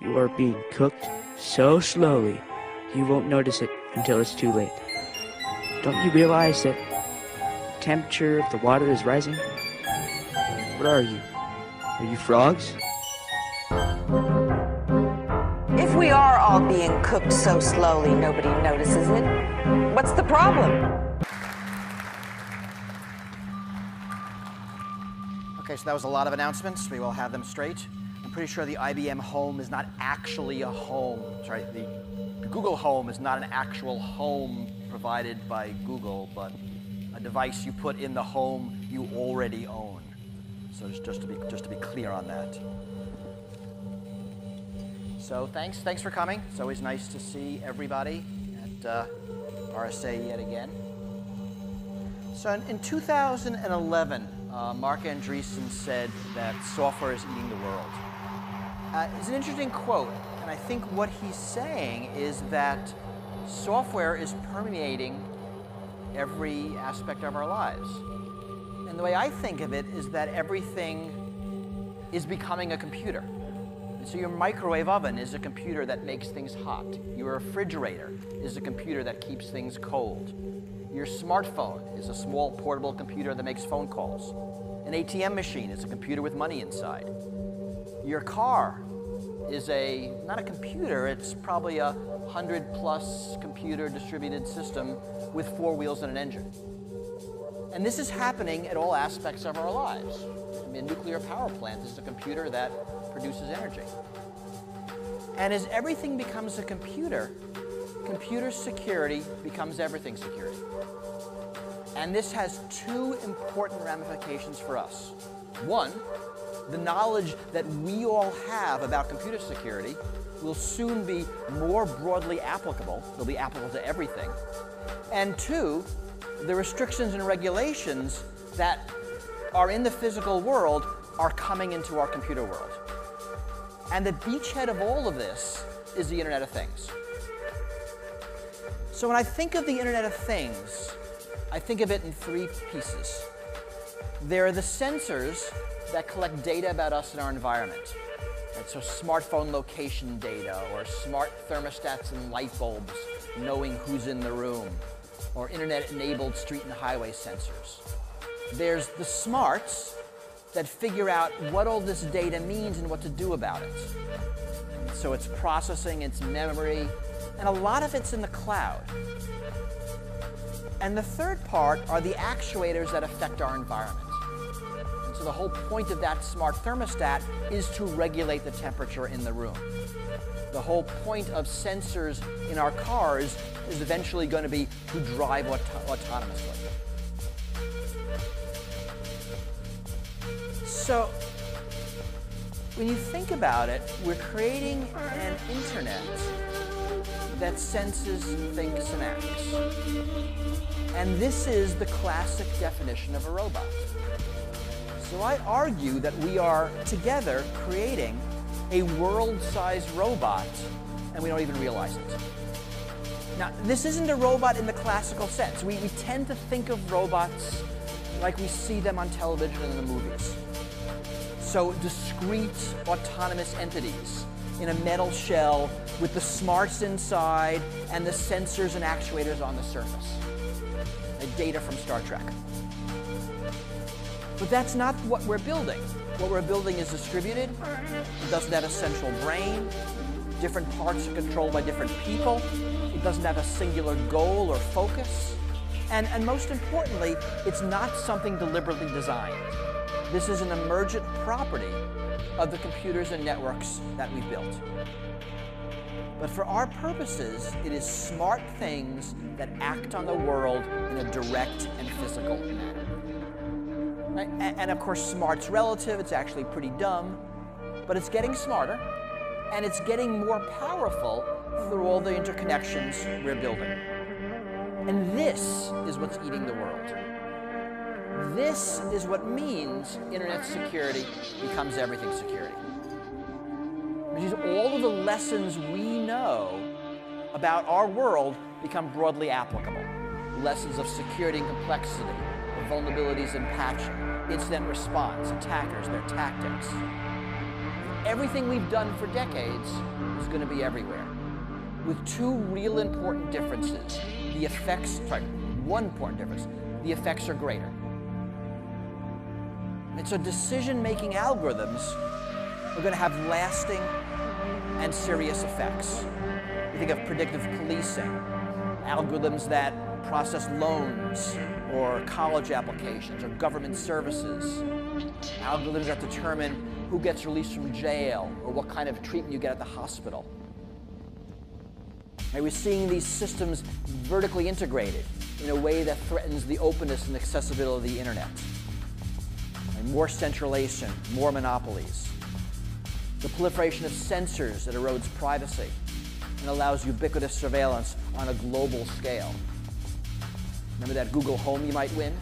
you are being cooked so slowly, you won't notice it until it's too late. Don't you realize that the temperature of the water is rising? What are you? Are you frogs? If we are all being cooked so slowly, nobody notices it, what's the problem? Okay, so that was a lot of announcements. We will have them straight. I'm pretty sure the IBM Home is not actually a home. Sorry, the Google Home is not an actual home provided by Google, but a device you put in the home you already own. So just to be clear on that. So thanks for coming. It's always nice to see everybody at RSA yet again. So in 2011. Mark Andreessen said that software is eating the world. It's an interesting quote, and I think what he's saying is that software is permeating every aspect of our lives. And the way I think of it is that everything is becoming a computer. And so your microwave oven is a computer that makes things hot. Your refrigerator is a computer that keeps things cold. Your smartphone is a small portable computer that makes phone calls. An ATM machine is a computer with money inside. Your car is not a computer, it's probably a 100+ computer distributed system with 4 wheels and an engine. And this is happening at all aspects of our lives. I mean, a nuclear power plant is a computer that produces energy. And as everything becomes a computer, computer security becomes everything security. And this has 2 important ramifications for us. One, the knowledge that we all have about computer security will soon be more broadly applicable. It'll be applicable to everything. And 2, the restrictions and regulations that are in the physical world are coming into our computer world. And the beachhead of all of this is the Internet of Things. So when I think of the Internet of Things, I think of it in 3 pieces. There are the sensors that collect data about us and our environment. And so smartphone location data, or smart thermostats and light bulbs knowing who's in the room, or internet-enabled street and highway sensors. There's the smarts that figure out what all this data means and what to do about it. So it's processing, it's memory, and a lot of it's in the cloud. And the third part are the actuators that affect our environment. And so the whole point of that smart thermostat is to regulate the temperature in the room. The whole point of sensors in our cars is eventually going to be to drive autonomously. So when you think about it, we're creating an internet that senses, thinks, and acts. And this is the classic definition of a robot. So I argue that we are together creating a world-sized robot, and we don't even realize it. Now, this isn't a robot in the classical sense. We tend to think of robots like we see them on television and in the movies. So discrete, autonomous entities in a metal shell with the smarts inside and the sensors and actuators on the surface. The data from Star Trek. But that's not what we're building. What we're building is distributed. It doesn't have a central brain. Different parts are controlled by different people. It doesn't have a singular goal or focus. And most importantly, it's not something deliberately designed. This is an emergent property of the computers and networks that we built. But for our purposes, it is smart things that act on the world in a direct and physical manner. Right? And of course, smart's relative. It's actually pretty dumb. But it's getting smarter, and it's getting more powerful through all the interconnections we're building. And this is what's eating the world. This is what means internet security becomes everything security. All of the lessons we know about our world become broadly applicable. Lessons of security and complexity, of vulnerabilities and patching, incident response, attackers, their tactics. Everything we've done for decades is going to be everywhere, with two real important differences. The effects, sorry, one important difference, the effects are greater. And so decision-making algorithms are going to have lasting and serious effects. We think of predictive policing, algorithms that process loans or college applications or government services, algorithms that determine who gets released from jail or what kind of treatment you get at the hospital. And we're seeing these systems vertically integrated in a way that threatens the openness and accessibility of the internet. And more centralization, more monopolies. The proliferation of sensors that erodes privacy and allows ubiquitous surveillance on a global scale. Remember that Google Home you might win?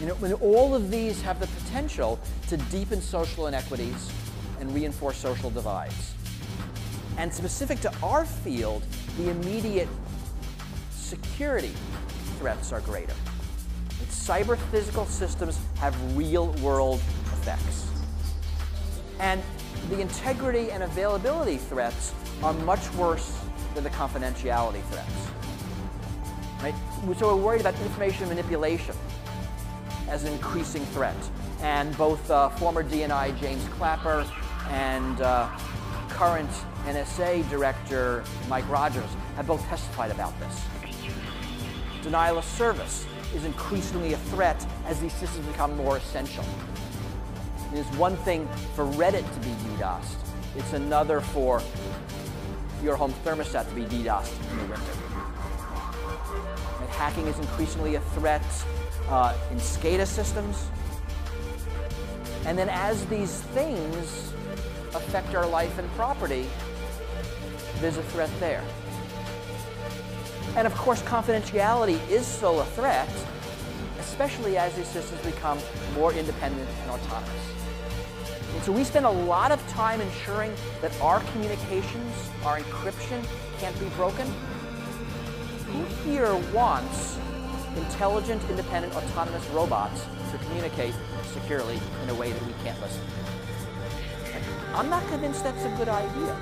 You know, when all of these have the potential to deepen social inequities and reinforce social divides. And specific to our field, the immediate security threats are greater. But cyber-physical systems have real-world effects. And the integrity and availability threats are much worse than the confidentiality threats. Right? So we're worried about information manipulation as an increasing threat. And both former DNI James Clapper and current NSA Director Mike Rogers have both testified about this. Denial of service is increasingly a threat as these systems become more essential. It is one thing for Reddit to be DDoSed. It's another for your home thermostat to be DDoSed in the winter. And hacking is increasingly a threat in SCADA systems. And then as these things affect our life and property, there's a threat there. And of course, confidentiality is still a threat, especially as these systems become more independent and autonomous. And so we spend a lot of time ensuring that our communications, our encryption, can't be broken. Who here wants intelligent, independent, autonomous robots to communicate securely in a way that we can't listen? I'm not convinced that's a good idea.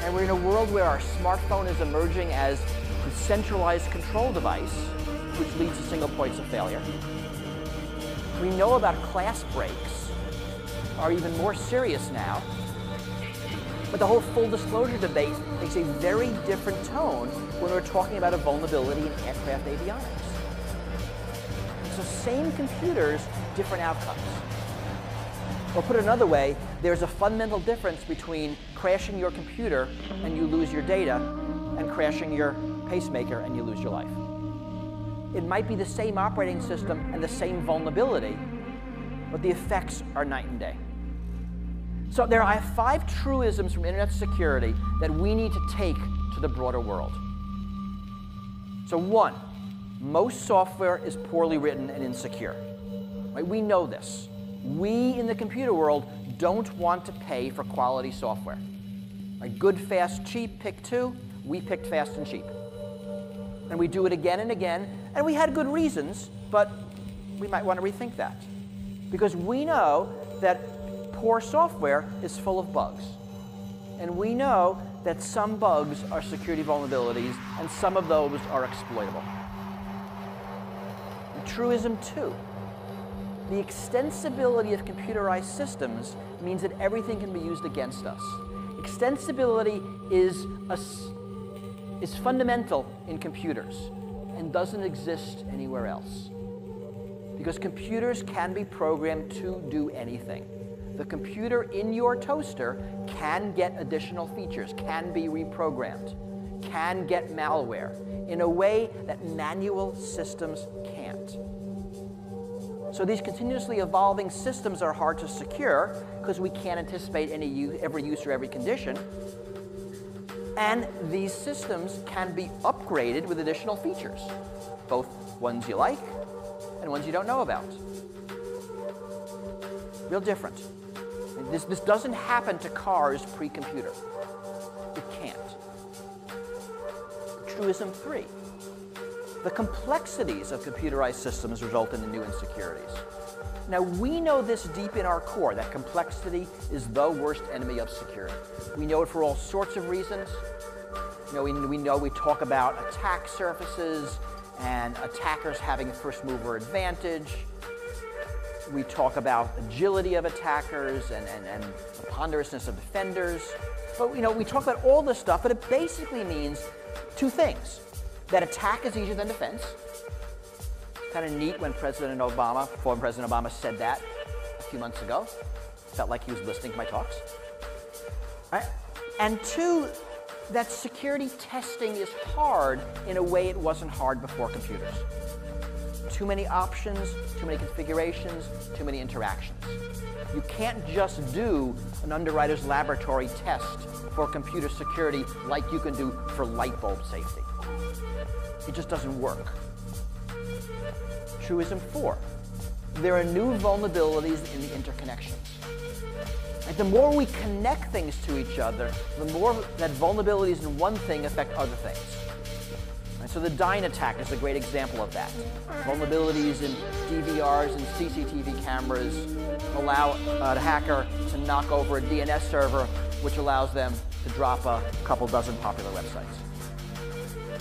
And we're in a world where our smartphone is emerging as a centralized control device, which leads to single points of failure. We know about class breaks are even more serious now, but the whole full disclosure debate takes a very different tone when we're talking about a vulnerability in aircraft avionics. And so same computers, different outcomes. Or put another way, there's a fundamental difference between crashing your computer and you lose your data, and crashing your pacemaker and you lose your life. It might be the same operating system and the same vulnerability, but the effects are night and day. So there are 5 truisms from internet security that we need to take to the broader world. So 1, most software is poorly written and insecure. Right? We know this. We in the computer world don't want to pay for quality software. Right? Good, fast, cheap, pick 2. We picked fast and cheap. And we do it again and again, and we had good reasons, but we might want to rethink that. Because we know that poor software is full of bugs. And we know that some bugs are security vulnerabilities, and some of those are exploitable. And truism 2. The extensibility of computerized systems means that everything can be used against us. Extensibility is fundamental in computers and doesn't exist anywhere else. Because computers can be programmed to do anything. The computer in your toaster can get additional features, can be reprogrammed, can get malware in a way that manual systems can't. So these continuously evolving systems are hard to secure because we can't anticipate every use or every condition. And these systems can be upgraded with additional features, both ones you like and ones you don't know about. Real different. This doesn't happen to cars pre-computer. It can't. Truism 3. The complexities of computerized systems result in new insecurities. Now, we know this deep in our core, that complexity is the worst enemy of security. We know it for all sorts of reasons. You know, we talk about attack surfaces and attackers having a first mover advantage. We talk about agility of attackers and the ponderousness of defenders. But you know, we talk about all this stuff, but it basically means two things. That attack is easier than defense. Kind of neat when former President Obama said that a few months ago. Felt like he was listening to my talks. All right. And two, that security testing is hard in a way it wasn't hard before computers. Too many options, too many configurations, too many interactions. You can't just do an underwriter's laboratory test for computer security like you can do for light bulb safety. It just doesn't work. Truism 4, there are new vulnerabilities in the interconnections. And the more we connect things to each other, the more that vulnerabilities in one thing affect other things. And so the Dyn attack is a great example of that. Vulnerabilities in DVRs and CCTV cameras allow a hacker to knock over a DNS server, which allows them to drop a couple dozen popular websites.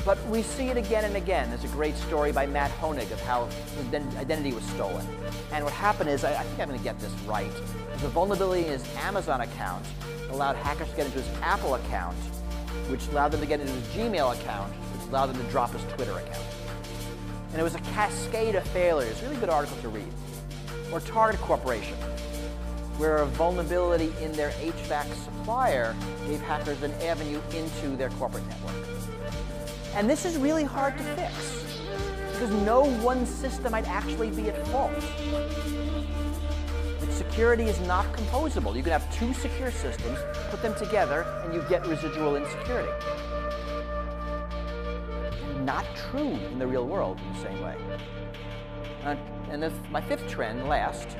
But we see it again and again. There's a great story by Matt Honig of how identity was stolen. And what happened is, I think I'm going to get this right, the vulnerability in his Amazon account allowed hackers to get into his Apple account, which allowed them to get into his Gmail account, which allowed them to drop his Twitter account. And it was a cascade of failures. Really good article to read. Or Target Corporation, where a vulnerability in their HVAC supplier gave hackers an avenue into their corporate network. And this is really hard to fix, because no one system might actually be at fault. But security is not composable. You can have two secure systems, put them together, and you get residual insecurity. Not true in the real world in the same way. My fifth trend, last,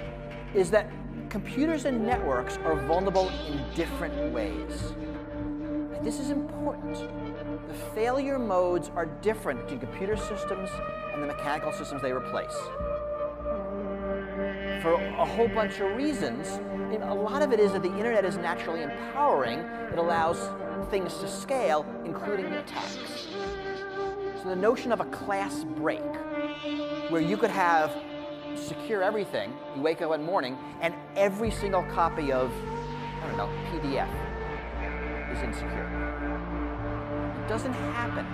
is that computers and networks are vulnerable in different ways. And this is important. The failure modes are different between computer systems and the mechanical systems they replace. For a whole bunch of reasons, and a lot of it is that the internet is naturally empowering. It allows things to scale, including attacks. So the notion of a class break, where you could have secure everything, you wake up one morning, and every single copy of, I don't know, PDF is insecure. Doesn't happen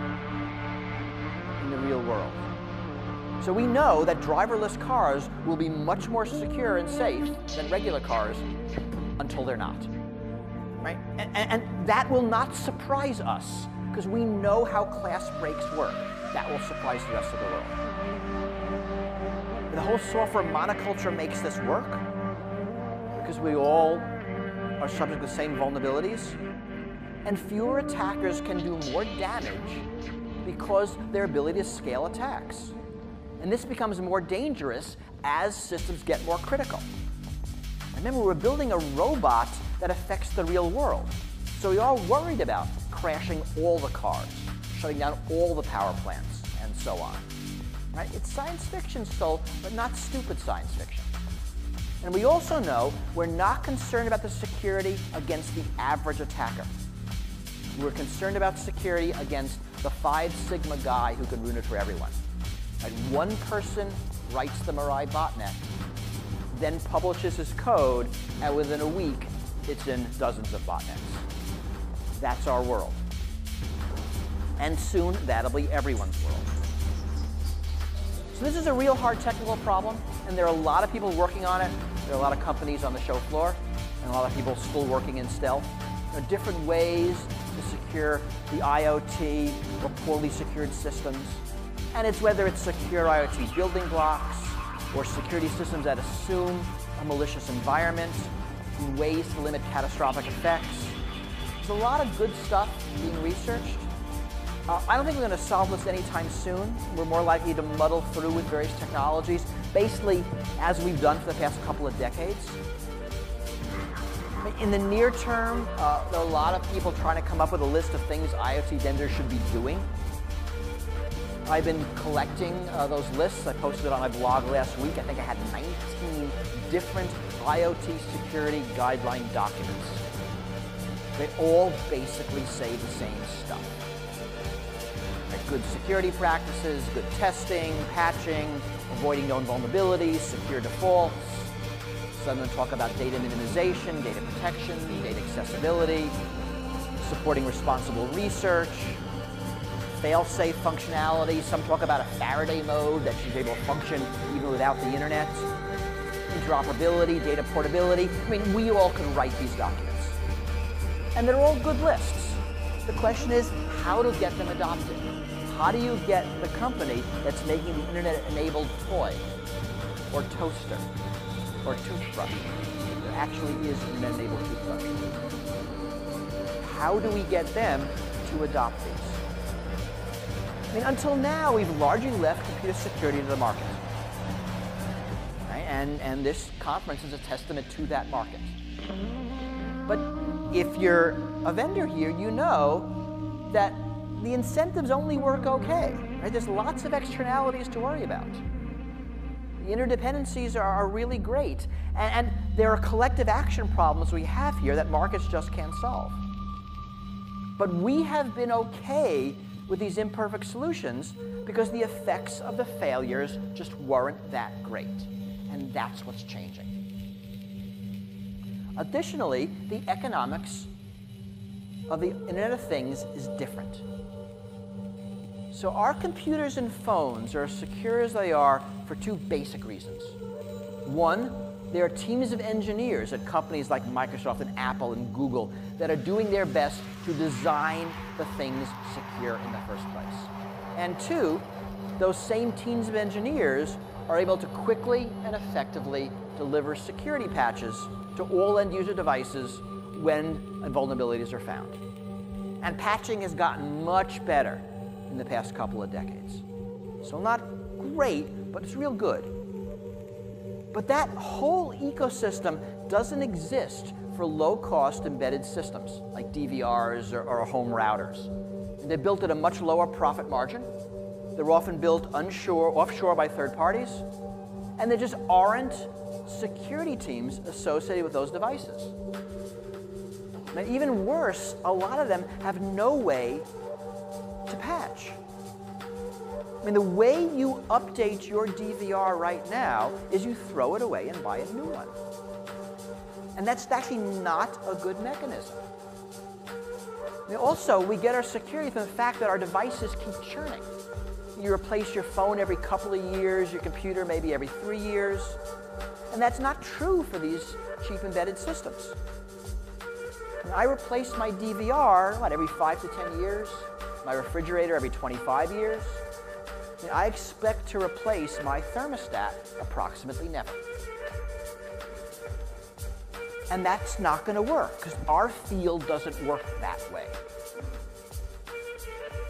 in the real world. So we know that driverless cars will be much more secure and safe than regular cars until they're not. Right? And that will not surprise us, because we know how class breaks work. That will surprise the rest of the world. The whole software monoculture makes this work, because we all are subject to the same vulnerabilities. And fewer attackers can do more damage because their ability to scale attacks. And this becomes more dangerous as systems get more critical. Remember, we're building a robot that affects the real world. So we are worried about crashing all the cars, shutting down all the power plants, and so on. Right? It's science fiction still, but not stupid science fiction. And we also know we're not concerned about the security against the average attacker. We're concerned about security against the Five Sigma guy who could ruin it for everyone. Like one person writes the Mirai botnet, then publishes his code, and within a week, it's in dozens of botnets. That's our world. And soon, that'll be everyone's world. So this is a real hard technical problem, and there are a lot of people working on it. There are a lot of companies on the show floor, and a lot of people still working in stealth. There are different ways to secure the IoT or poorly secured systems. And it's whether it's secure IoT building blocks or security systems that assume a malicious environment, and ways to limit catastrophic effects. There's a lot of good stuff being researched. I don't think we're going to solve this anytime soon. We're more likely to muddle through with various technologies, basically as we've done for the past couple of decades. In the near term, there are a lot of people trying to come up with a list of things IoT vendors should be doing. I've been collecting those lists. I posted it on my blog last week. I think I had 19 different IoT security guideline documents. They all basically say the same stuff. Good security practices, good testing, patching, avoiding known vulnerabilities, secure defaults. So I'm going to talk about data minimization, data protection, data accessibility, supporting responsible research, fail-safe functionality. Some talk about a Faraday mode that should be able to function even without the internet. Interoperability, data portability. I mean, we all can write these documents. And they're all good lists. The question is how to get them adopted. How do you get the company that's making the internet-enabled toy, or toaster, or toothbrush? There actually is an internet-enabled toothbrush. How do we get them to adopt these? I mean, until now, we've largely left computer security to the market. Right? And this conference is a testament to that market. But if you're a vendor here, you know that the incentives only work okay, right? There's lots of externalities to worry about. The interdependencies are really great, and there are collective action problems we have here that markets just can't solve. But we have been okay with these imperfect solutions because the effects of the failures just weren't that great, and that's what's changing. Additionally, the economics of the Internet of Things is different. So our computers and phones are as secure as they are for two basic reasons. One, there are teams of engineers at companies like Microsoft and Apple and Google that are doing their best to design the things secure in the first place. And two, those same teams of engineers are able to quickly and effectively deliver security patches to all end-user devices when vulnerabilities are found. And patching has gotten much better in the past couple of decades. So not great, but it's real good. But that whole ecosystem doesn't exist for low-cost embedded systems like DVRs or home routers. And they're built at a much lower profit margin. They're often built offshore by third parties. And there just aren't security teams associated with those devices. And even worse, a lot of them have no way to patch. I mean, the way you update your DVR right now is you throw it away and buy a new one. And that's actually not a good mechanism. I mean, also, we get our security from the fact that our devices keep churning. You replace your phone every couple of years, your computer maybe every 3 years. And that's not true for these cheap embedded systems. I replace my DVR, what, every 5 to 10 years? My refrigerator every 25 years? And I expect to replace my thermostat approximately never. And that's not going to work, because our field doesn't work that way.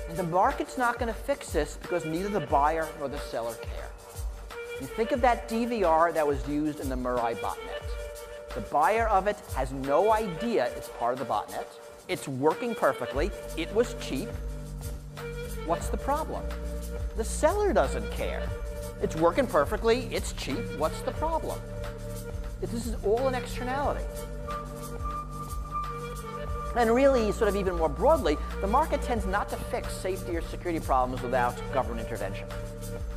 And the market's not going to fix this because neither the buyer nor the seller care. And think of that DVR that was used in the Mirai botnet. The buyer of it has no idea it's part of the botnet. It's working perfectly. It was cheap. What's the problem? The seller doesn't care. It's working perfectly. It's cheap. What's the problem? This is all an externality. And really, sort of even more broadly, the market tends not to fix safety or security problems without government intervention.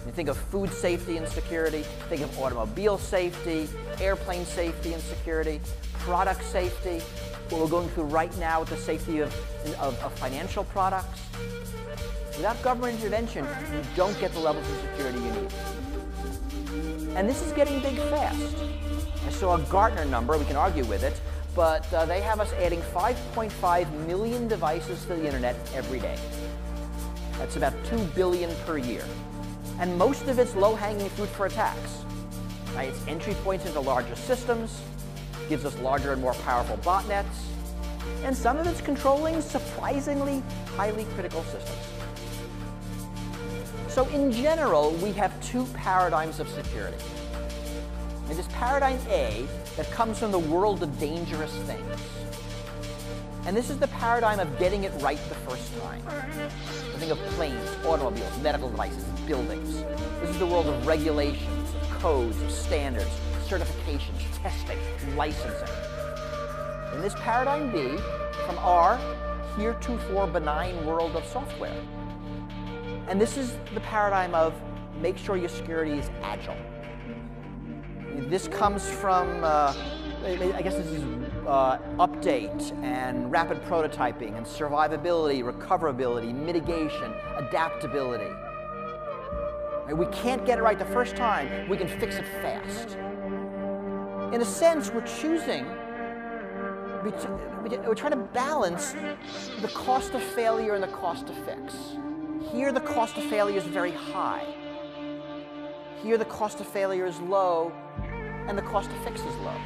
You think of food safety and security, think of automobile safety, airplane safety and security, product safety, what we're going through right now with the safety of financial products. Without government intervention, you don't get the levels of security you need. And this is getting big fast. I saw a Gartner number, we can argue with it, but they have us adding 5.5 million devices to the internet every day. That's about 2 billion per year. And most of it's low-hanging fruit for attacks. Right? It's entry points into larger systems, gives us larger and more powerful botnets, and some of it's controlling surprisingly highly critical systems. So in general, we have two paradigms of security. And this paradigm A that comes from the world of dangerous things. And this is the paradigm of getting it right the first time. So think of planes, automobiles, medical devices, buildings. This is the world of regulations, of codes, of standards, certifications, testing, licensing. In this paradigm B, from our heretofore benign world of software. And this is the paradigm of make sure your security is agile. This comes from, I guess this is update and rapid prototyping and survivability, recoverability, mitigation, adaptability. Right? We can't get it right the first time. We can fix it fast. In a sense, we're choosing, we're trying to balance the cost of failure and the cost of fix. Here, the cost of failure is very high. Here, the cost of failure is low, and the cost of fix is low.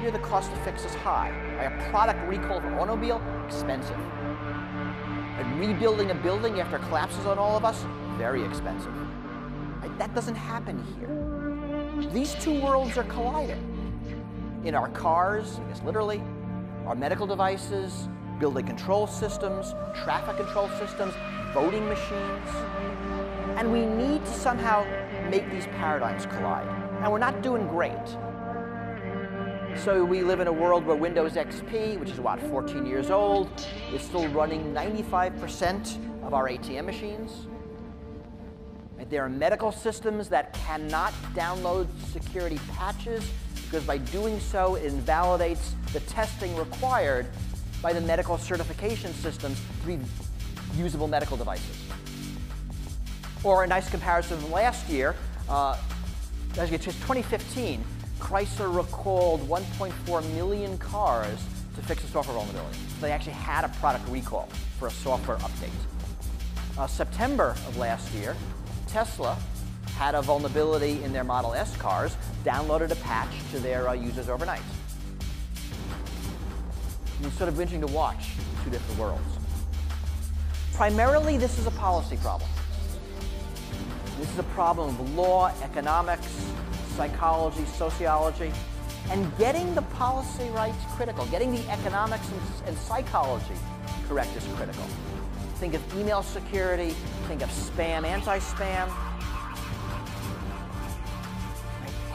Here, the cost of fix is high. Right? A product recall for an automobile, expensive. And rebuilding a building after it collapses on all of us, very expensive. Right? That doesn't happen here. These two worlds are colliding. In our cars, I guess literally, our medical devices, building control systems, traffic control systems, voting machines. And we need to somehow make these paradigms collide. And we're not doing great. So we live in a world where Windows XP, which is about 14 years old, is still running 95% of our ATM machines. There are medical systems that cannot download security patches because by doing so, it invalidates the testing required by the medical certification systems to be usable medical devices. Or a nice comparison from last year, as you get to 2015, Chrysler recalled 1.4 million cars to fix a software vulnerability. So they actually had a product recall for a software update. September of last year, Tesla had a vulnerability in their Model S cars, downloaded a patch to their users overnight. And it's sort of interesting to watch two different worlds. Primarily, this is a policy problem. This is a problem of law, economics, psychology, sociology. And getting the policy right is critical. Getting the economics and psychology correct is critical. Think of email security. Think of spam, anti-spam.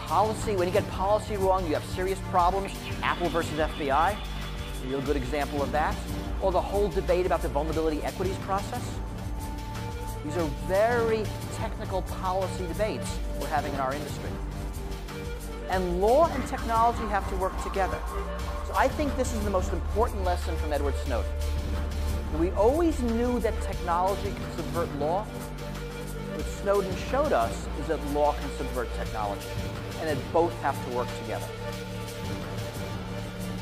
Policy, when you get policy wrong, you have serious problems. Apple versus FBI, a real good example of that. Or the whole debate about the vulnerability equities process. These are very technical policy debates we're having in our industry. And law and technology have to work together. So I think this is the most important lesson from Edward Snowden. We always knew that technology could subvert law. What Snowden showed us is that law can subvert technology, and that both have to work together.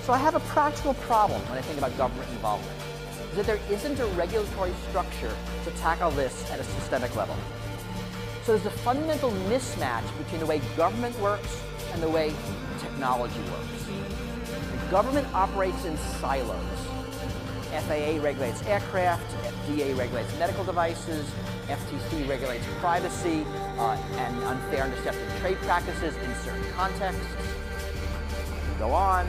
So I have a practical problem when I think about government involvement. Is that there isn't a regulatory structure to tackle this at a systemic level. So there's a fundamental mismatch between the way government works and the way technology works. The government operates in silos. FAA regulates aircraft, FDA regulates medical devices, FTC regulates privacy and unfair and deceptive trade practices in certain contexts. Go on.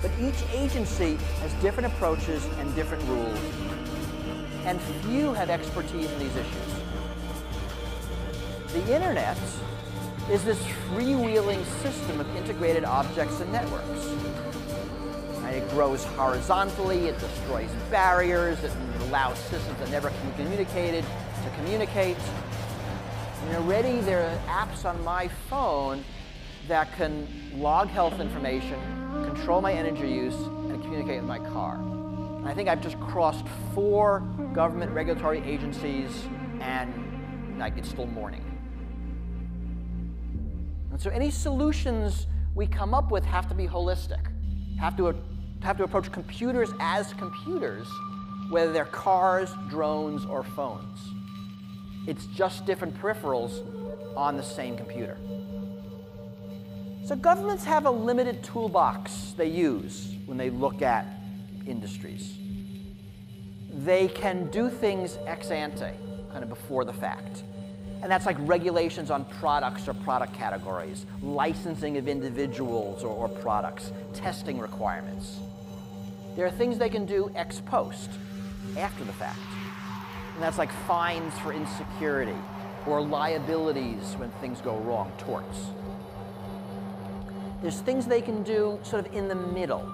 But each agency has different approaches and different rules, and few have expertise in these issues. The internet is this freewheeling system of integrated objects and networks. And it grows horizontally, it destroys barriers, it allows systems that never can be communicated to communicate. And already there are apps on my phone that can log health information, control my energy use, and communicate with my car. And I think I've just crossed 4 government regulatory agencies, and like, it's still morning. And so any solutions we come up with have to be holistic, have to approach computers as computers, whether they're cars, drones, or phones. It's just different peripherals on the same computer. So governments have a limited toolbox they use when they look at industries. They can do things ex ante, kind of before the fact. And that's like regulations on products or product categories, licensing of individuals or products, testing requirements. There are things they can do ex post, after the fact. And that's like fines for insecurity or liabilities when things go wrong, torts. There's things they can do sort of in the middle.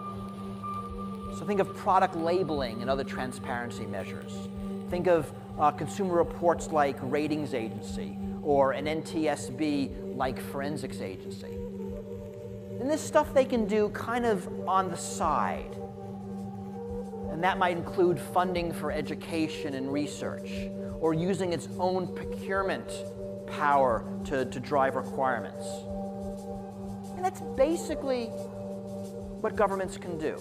So think of product labeling and other transparency measures. Think of consumer reports like ratings agency or an NTSB like forensics agency. And this stuff they can do kind of on the side. And that might include funding for education and research or using its own procurement power to drive requirements. And that's basically what governments can do.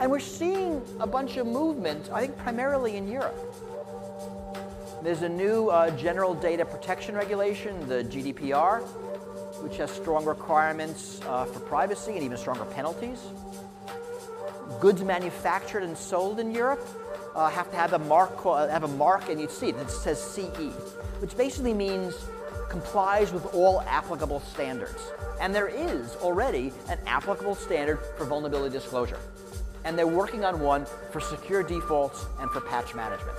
And we're seeing a bunch of movement, I think primarily in Europe. There's a new general data protection regulation, the GDPR, which has strong requirements for privacy and even stronger penalties. Goods manufactured and sold in Europe have to have a mark in each seat that says CE, which basically means complies with all applicable standards. And there is already an applicable standard for vulnerability disclosure. And they're working on one for secure defaults and for patch management.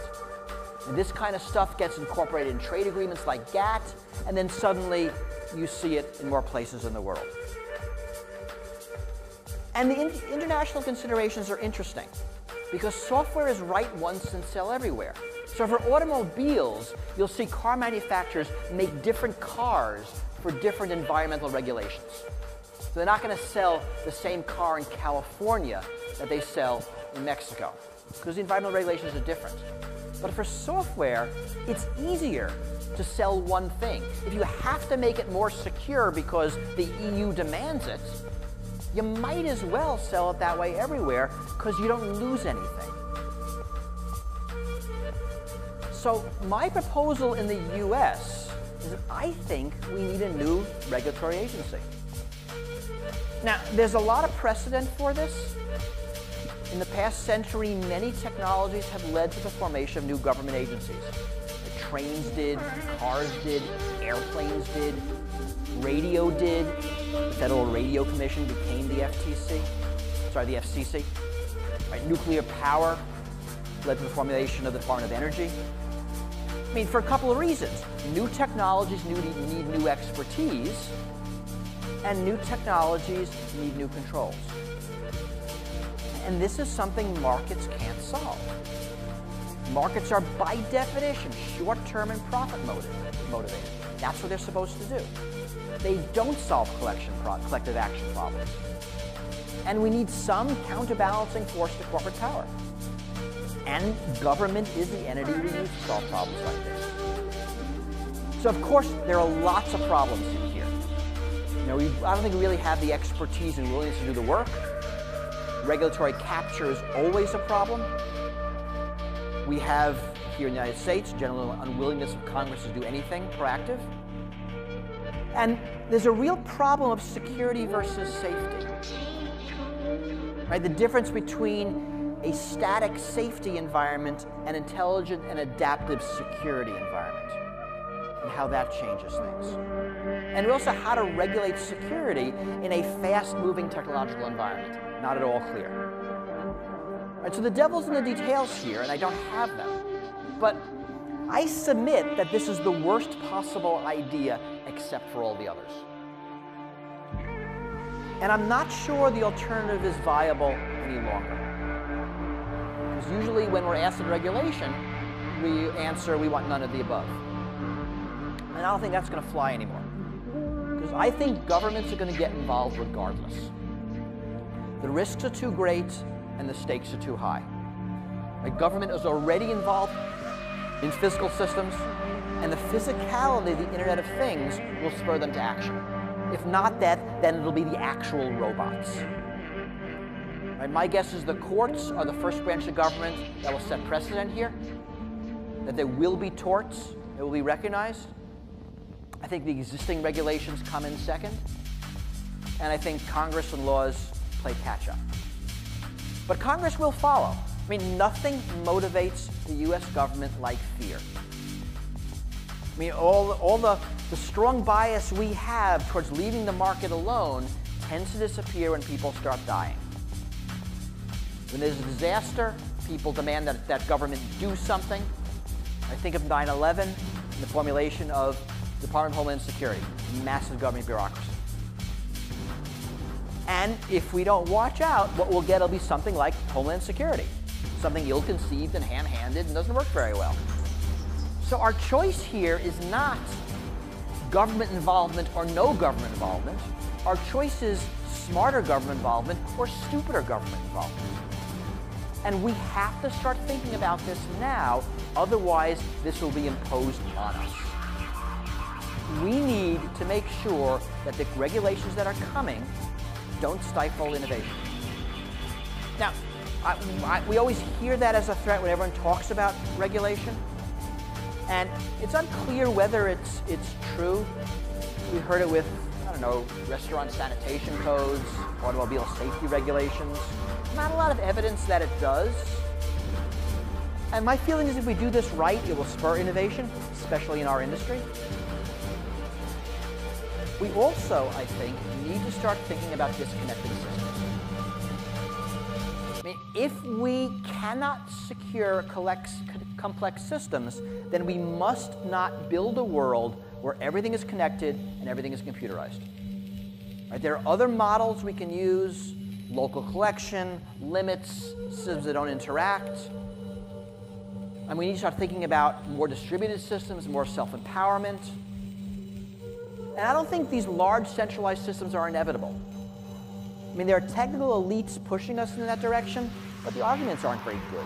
And this kind of stuff gets incorporated in trade agreements like GATT, and then suddenly you see it in more places in the world. And the international considerations are interesting because software is write once and sell everywhere. So for automobiles, you'll see car manufacturers make different cars for different environmental regulations. So they're not going to sell the same car in California that they sell in Mexico because the environmental regulations are different. But for software, it's easier to sell one thing. If you have to make it more secure because the EU demands it, you might as well sell it that way everywhere because you don't lose anything. So my proposal in the US is that I think we need a new regulatory agency. Now, there's a lot of precedent for this. In the past century, many technologies have led to the formation of new government agencies. The trains did, cars did, airplanes did, radio did. The Federal Radio Commission became the FCC. Right, nuclear power led to the formulation of the Department of Energy. I mean, for a couple of reasons. New technologies need new expertise, and new technologies need new controls. And this is something markets can't solve. Markets are, by definition, short-term and profit-motivated. That's what they're supposed to do. They don't solve collective action problems. And we need some counterbalancing force to corporate power. And government is the entity we use to solve problems like this. So, of course, there are lots of problems in here. You know, I don't think we really have the expertise and willingness to do the work. Regulatory capture is always a problem. We have, here in the United States, general unwillingness of Congress to do anything proactive. And there's a real problem of security versus safety. Right? The difference between a static safety environment and intelligent and adaptive security environment, and how that changes things. And also how to regulate security in a fast-moving technological environment. Not at all clear. Right, so the devil's in the details here, and I don't have them. But I submit that this is the worst possible idea except for all the others. And I'm not sure the alternative is viable any longer. Because usually when we're asked in regulation, we answer we want none of the above. And I don't think that's going to fly anymore. Because I think governments are going to get involved regardless. The risks are too great, and the stakes are too high. The government is already involved in physical systems, and the physicality of the Internet of Things will spur them to action. If not that, then it'll be the actual robots. Right, my guess is the courts are the first branch of government that will set precedent here, that there will be torts that will be recognized. I think the existing regulations come in second, and I think Congress and laws play catch-up. But Congress will follow. I mean, nothing motivates the US government like fear. I mean, all the strong bias we have towards leaving the market alone tends to disappear when people start dying. When there's a disaster, people demand that government do something. I think of 9/11 and the formulation of the Department of Homeland Security, massive government bureaucracy. And if we don't watch out, what we'll get will be something like Homeland Security, something ill-conceived and hand-handed and doesn't work very well. So our choice here is not government involvement or no government involvement. Our choice is smarter government involvement or stupider government involvement. And we have to start thinking about this now, otherwise this will be imposed on us. We need to make sure that the regulations that are coming don't stifle innovation. Now, we always hear that as a threat when everyone talks about regulation, and it's unclear whether it's true. We heard it with, I don't know, restaurant sanitation codes, automobile safety regulations. Not a lot of evidence that it does. And my feeling is if we do this right, it will spur innovation, especially in our industry. We also, I think, need to start thinking about disconnected systems. I mean, if we cannot secure complex systems, then we must not build a world where everything is connected and everything is computerized. Right? There are other models we can use: local collection, limits, systems that don't interact. And we need to start thinking about more distributed systems, more self-empowerment. And I don't think these large centralized systems are inevitable. I mean, there are technical elites pushing us in that direction, but the arguments aren't very good.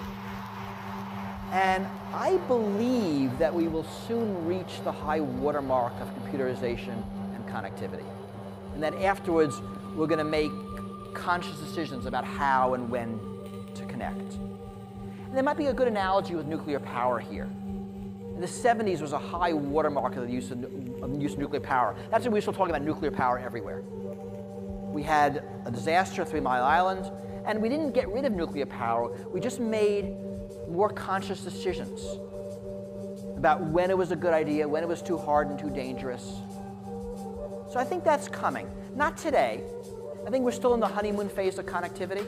And I believe that we will soon reach the high watermark of computerization and connectivity. And that afterwards, we're going to make conscious decisions about how and when to connect. And there might be a good analogy with nuclear power here. In the 70s was a high watermark of the use of nuclear power. That's when we were still talking about nuclear power everywhere. We had a disaster at Three Mile Island, and we didn't get rid of nuclear power. We just made more conscious decisions about when it was a good idea, when it was too hard and too dangerous. So I think that's coming. Not today. I think we're still in the honeymoon phase of connectivity.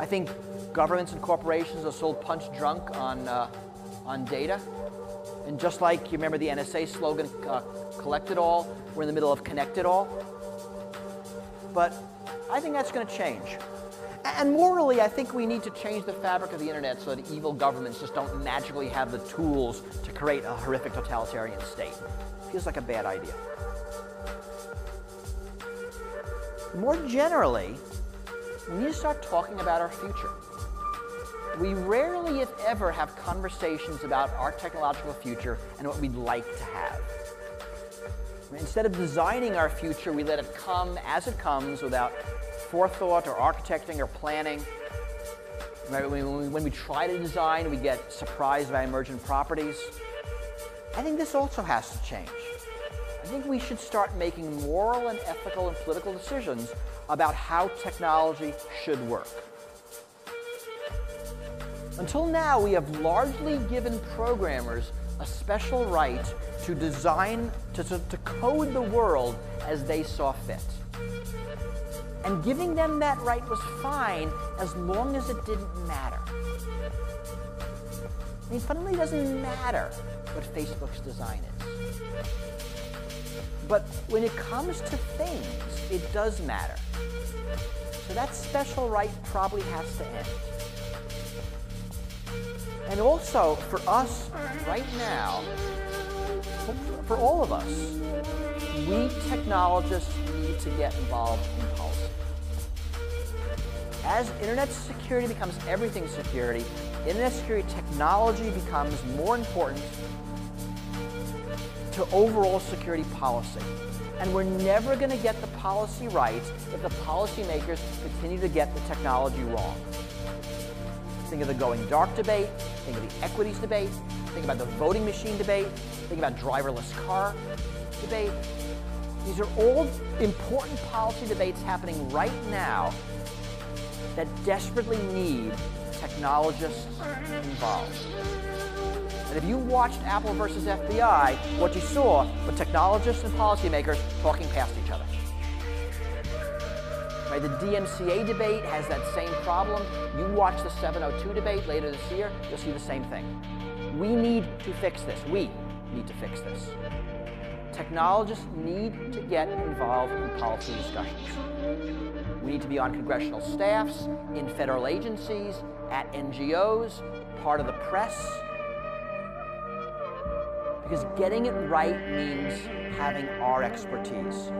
I think governments and corporations are still punch drunk on data. And just like you remember the NSA slogan, collect it all, we're in the middle of connect it all. But I think that's going to change. And morally, I think we need to change the fabric of the internet so that evil governments just don't magically have the tools to create a horrific totalitarian state. Feels like a bad idea. More generally, we need to start talking about our future. We rarely, if ever, have conversations about our technological future and what we'd like to have. Instead of designing our future, we let it come as it comes without forethought or architecting or planning. When we try to design, we get surprised by emergent properties. I think this also has to change. I think we should start making moral and ethical and political decisions about how technology should work. Until now, we have largely given programmers a special right to design, to code the world as they saw fit. And giving them that right was fine as long as it didn't matter. I mean, fundamentally, it doesn't matter what Facebook's design is. But when it comes to things, it does matter. So that special right probably has to end. And also, for us right now, for all of us, we technologists need to get involved in policy. As internet security becomes everything security, internet security technology becomes more important to overall security policy. And we're never going to get the policy right if the policymakers continue to get the technology wrong. Think of the going dark debate, think of the equities debate, think about the voting machine debate, think about driverless car debate. These are all important policy debates happening right now that desperately need technologists involved. And if you watched Apple versus FBI, what you saw were technologists and policymakers talking past each other. Right? The DMCA debate has that same problem. You watch the 702 debate later this year, you'll see the same thing. We need to fix this. We need to fix this. Technologists need to get involved in policy discussions. We need to be on congressional staffs, in federal agencies, at NGOs, part of the press. Because getting it right means having our expertise.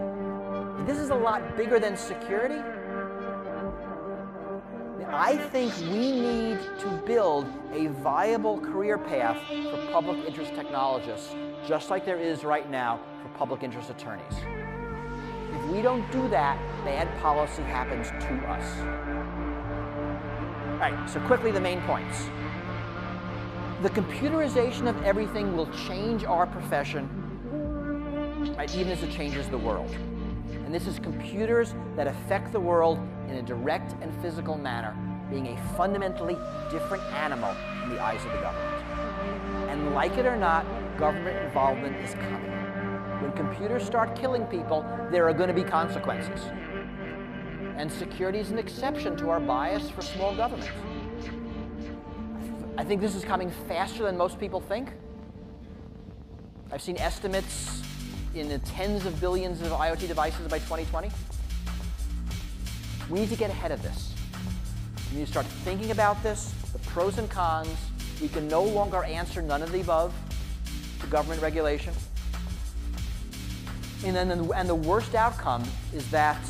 This is a lot bigger than security. I think we need to build a viable career path for public interest technologists, just like there is right now for public interest attorneys. If we don't do that, bad policy happens to us. All right, so quickly, the main points. The computerization of everything will change our profession, right, even as it changes the world. And this is computers that affect the world in a direct and physical manner, being a fundamentally different animal in the eyes of the government. And like it or not, government involvement is coming. When computers start killing people, there are going to be consequences. And security is an exception to our bias for small government. I think this is coming faster than most people think. I've seen estimates in the tens of billions of IoT devices by 2020. We need to get ahead of this. We need to start thinking about this, the pros and cons. We can no longer answer none of the above to government regulation. And the worst outcome is that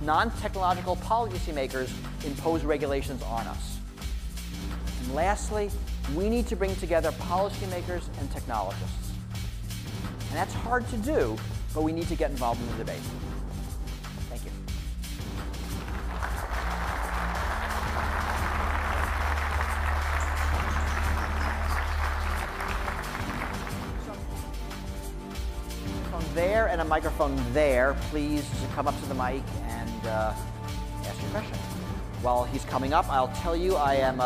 non-technological policymakers impose regulations on us. And lastly, we need to bring together policymakers and technologists. And that's hard to do, but we need to get involved in the debate. Thank you. Microphone there and a microphone there. Please come up to the mic and ask your question. While he's coming up, I'll tell you I am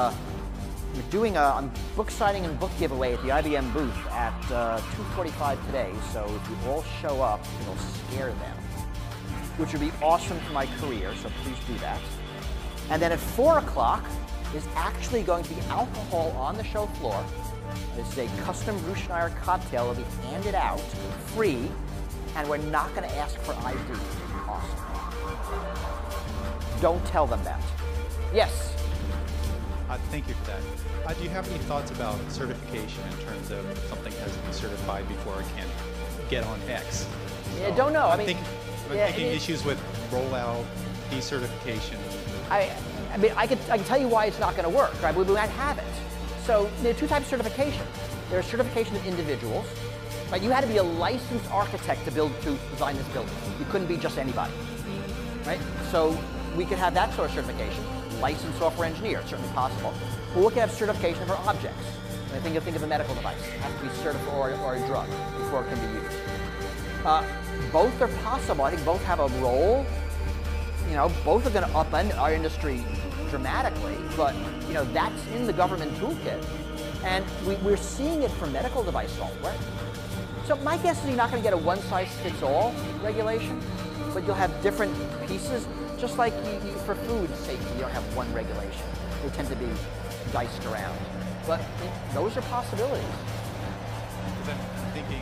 doing a book signing and book giveaway at the IBM booth at 2:45 today, so if you all show up, it'll scare them, which would be awesome for my career, so please do that. And then at 4 o'clock is actually going to be alcohol on the show floor. This is a custom Brucheneier cocktail that will be handed out free, and we're not going to ask for ID. Awesome. Don't tell them that. Yes? Thank you for that. Do you have any thoughts about certification in terms of something has to be certified before I can get on X? So yeah, don't know. I'm thinking issues with rollout, decertification. I mean, I can tell you why it's not going to work, right? We might have it. So there are two types of certification. There's certification of individuals. Right? You had to be a licensed architect to design this building. You couldn't be just anybody, right? So we could have that sort of certification. Licensed software engineer, it's certainly possible. But we can have certification for objects. And I think you'll think of a medical device. It has to be certified or a drug before it can be used. Both are possible. I think both have a role. You know, both are going to upend our industry dramatically, but you know, that's in the government toolkit. And we're seeing it for medical device software. So my guess is you're not going to get a one-size-fits-all regulation, but you'll have different pieces. Just like for food safety, you don't have one regulation. They tend to be diced around. But those are possibilities. Because I'm thinking,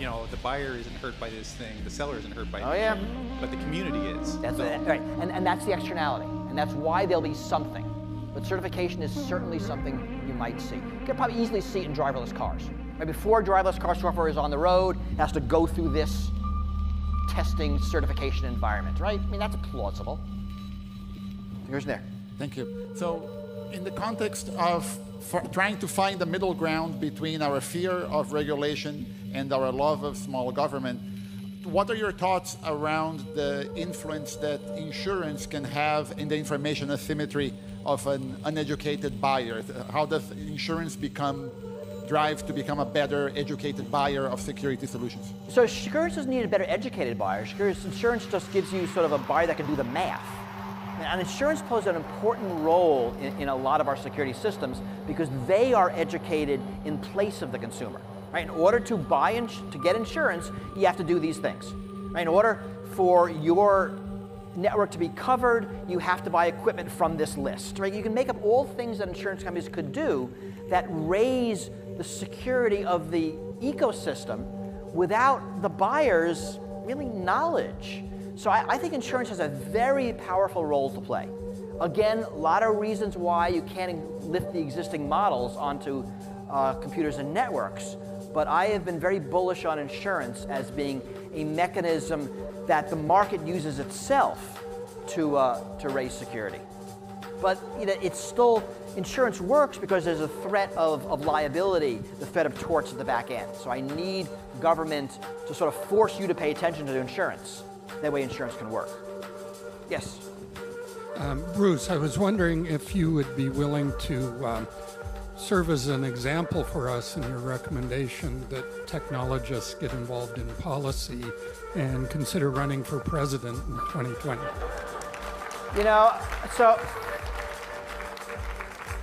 you know, the buyer isn't hurt by this thing, the seller isn't hurt by it. Oh, yeah. But the community is. That's so. Right. And that's the externality. And that's why there'll be something. But certification is certainly something you might see. You could probably easily see it in driverless cars. Right before driverless car software is on the road, it has to go through this testing certification environment, right? I mean, that's plausible. Here's there. Thank you. So in the context of trying to find the middle ground between our fear of regulation and our love of small government, what are your thoughts around the influence that insurance can have in the information asymmetry of an uneducated buyer? How does insurance drive to become a better educated buyer of security solutions? So insurance doesn't need a better educated buyer. Insurance just gives you sort of a buyer that can do the math. And insurance plays an important role in a lot of our security systems because they are educated in place of the consumer. Right? In order to to get insurance, you have to do these things. Right? In order for your network to be covered, you have to buy equipment from this list, right? You can make up all things that insurance companies could do that raise the security of the ecosystem without the buyer's really knowledge. So I think insurance has a very powerful role to play. Again, a lot of reasons why you can't lift the existing models onto computers and networks, but I have been very bullish on insurance as being a mechanism that the market uses itself to raise security. But you know, it's still, insurance works because there's a threat of liability, the threat of torts at the back end. So I need government to sort of force you to pay attention to insurance. That way insurance can work. Yes? Bruce, I was wondering if you would be willing to serve as an example for us in your recommendation that technologists get involved in policy and consider running for president in 2020. You know, so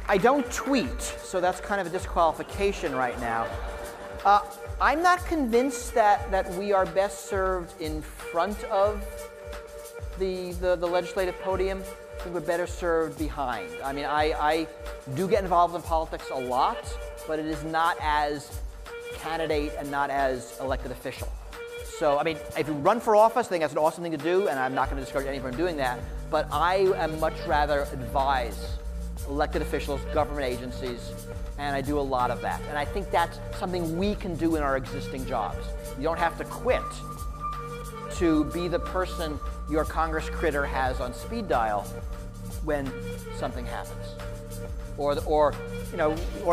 I don't tweet, so that's kind of a disqualification right now. I'm not convinced that we are best served in front of the legislative podium. I think we're better served behind. I mean, I do get involved in politics a lot, but it is not as candidate and not as elected official. So, I mean, if you run for office, I think that's an awesome thing to do, and I'm not going to discourage anyone from doing that, but I am much rather advise elected officials, government agencies, and I do a lot of that. And I think that's something we can do in our existing jobs. You don't have to quit to be the person your Congress critter has on speed dial when something happens. Or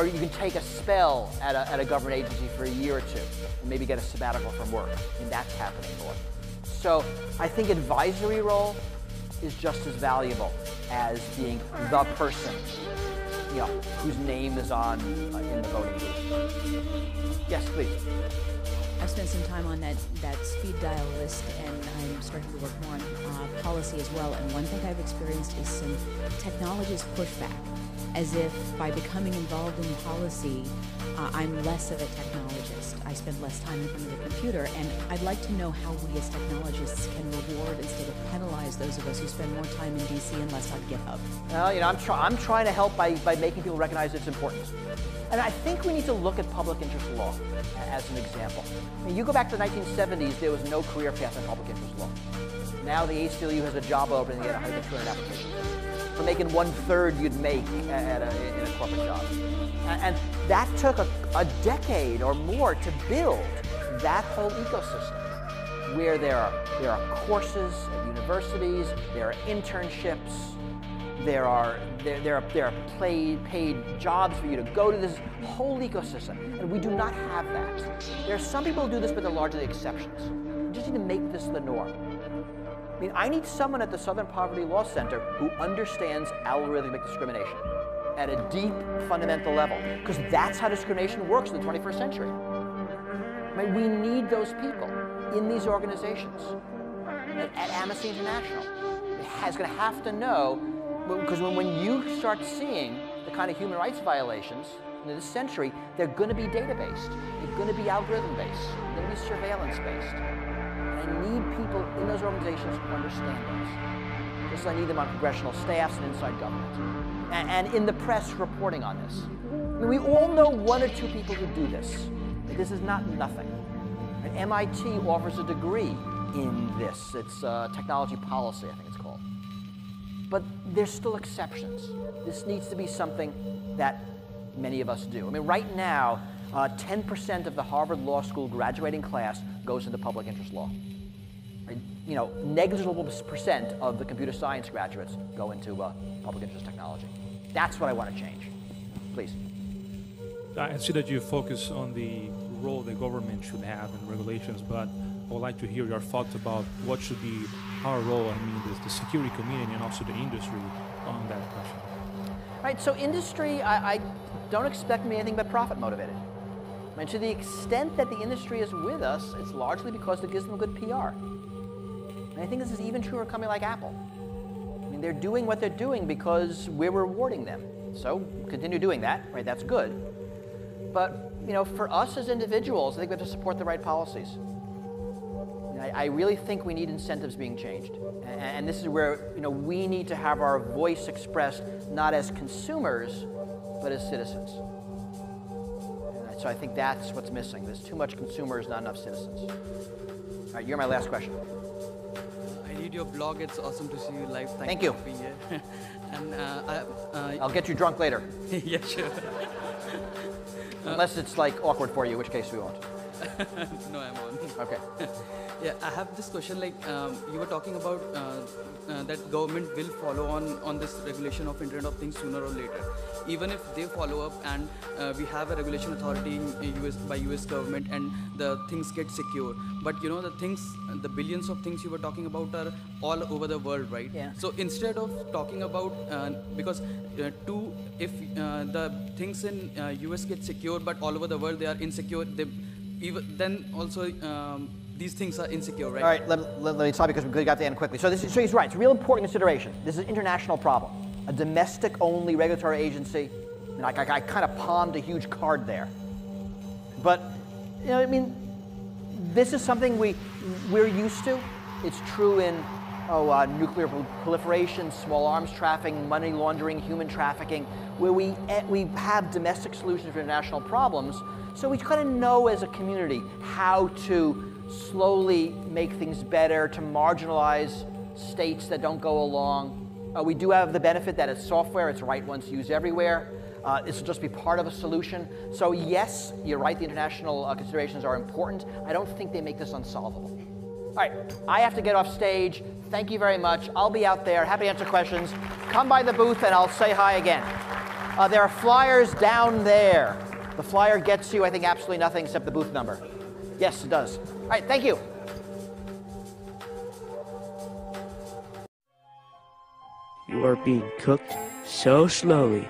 you can take a spell at a government agency for a year or two and maybe get a sabbatical from work, and that's happening more. So I think advisory role is just as valuable as being the person, you know, whose name is on in the voting booth. Yes, please. I've spent some time on that speed dial list, and I'm starting to work more on policy as well. And one thing I've experienced is some technologist pushback, as if by becoming involved in policy, I'm less of a technologist. I spend less time in front of the computer, and I'd like to know how we as technologists can reward instead of penalize those of us who spend more time in DC and less on GitHub. Well, you know, I'm trying to help by making people recognize its importance. And I think we need to look at public interest law as an example. I mean, you go back to the 1970s, there was no career path in public interest law. Now the ACLU has a job opening at 100 to 200 applications. For making 1/3 you'd make in a corporate job. And that took a decade or more to build that whole ecosystem, where there are courses at universities, there are internships, there are paid jobs for you to go to, this whole ecosystem. And we do not have that. There are some people who do this, but they're largely exceptions. You just need to make this the norm. I mean, I need someone at the Southern Poverty Law Center who understands algorithmic discrimination at a deep, fundamental level, because that's how discrimination works in the 21st century. I mean, we need those people in these organizations. At Amnesty International, it's going to have to know, because when you start seeing the kind of human rights violations in this century, they're going to be data-based, they're going to be algorithm-based, they're going to be surveillance-based. I need people in those organizations who understand this. Just as I need them on congressional staffs and inside government. And in the press reporting on this. I mean, we all know one or two people who do this. But this is not nothing. And MIT offers a degree in this. It's technology policy, I think it's called. But there's still exceptions. This needs to be something that many of us do. I mean, right now, 10% of the Harvard Law School graduating class goes into public interest law. You know, negligible percent of the computer science graduates go into public interest technology. That's what I want to change. Please. I see that you focus on the role the government should have in regulations, but I would like to hear your thoughts about what should be our role, I mean, the security community and also the industry on that question. All right, so industry, I don't expect me anything but profit motivated. And to the extent that the industry is with us, it's largely because it gives them good PR. And I think this is even true of a company like Apple. I mean, they're doing what they're doing because we're rewarding them. So continue doing that, right? That's good. But you know, for us as individuals, I think we have to support the right policies. You know, I really think we need incentives being changed. And this is where, you know, we need to have our voice expressed not as consumers, but as citizens. And so I think that's what's missing. There's too much consumers, not enough citizens. All right, you're my last question. I read your blog. It's awesome to see you live. Thank you for being here. And, I'll get you drunk later. Yeah, sure. Unless it's like awkward for you, in which case we won't. No, I'm on. Okay. Yeah, I have this question. Like you were talking about that government will follow on this regulation of Internet of Things sooner or later. Even if they follow up and we have a regulation authority in US, by US government, and the things get secure. But you know, the things, the billions of things you were talking about are all over the world, right? Yeah. So instead of talking about, because the things in US get secured, but all over the world they are insecure, these things are insecure, right? All right, let me stop because we got to end quickly. So he's right. It's a real important consideration. This is an international problem. A domestic-only regulatory agency. I mean, I kind of palmed a huge card there. But you know, I mean, this is something we're used to. It's true in nuclear proliferation, small arms trafficking, money laundering, human trafficking, where we have domestic solutions for international problems. So we kind of know as a community how to slowly make things better, to marginalize states that don't go along. We do have the benefit that it's software, it's right once used everywhere. This will just be part of a solution. So yes, you're right, the international considerations are important. I don't think they make this unsolvable. All right, I have to get off stage. Thank you very much. I'll be out there, happy to answer questions. Come by the booth and I'll say hi again. There are flyers down there. The flyer gets you, I think, absolutely nothing except the booth number. Yes, it does. All right, thank you. You are being cooked so slowly,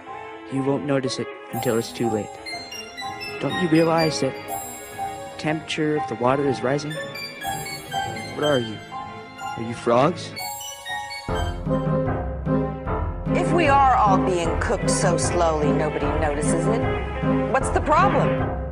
you won't notice it until it's too late. Don't you realize that the temperature of the water is rising? What are you? Are you frogs? If we are all being cooked so slowly, nobody notices it, what's the problem?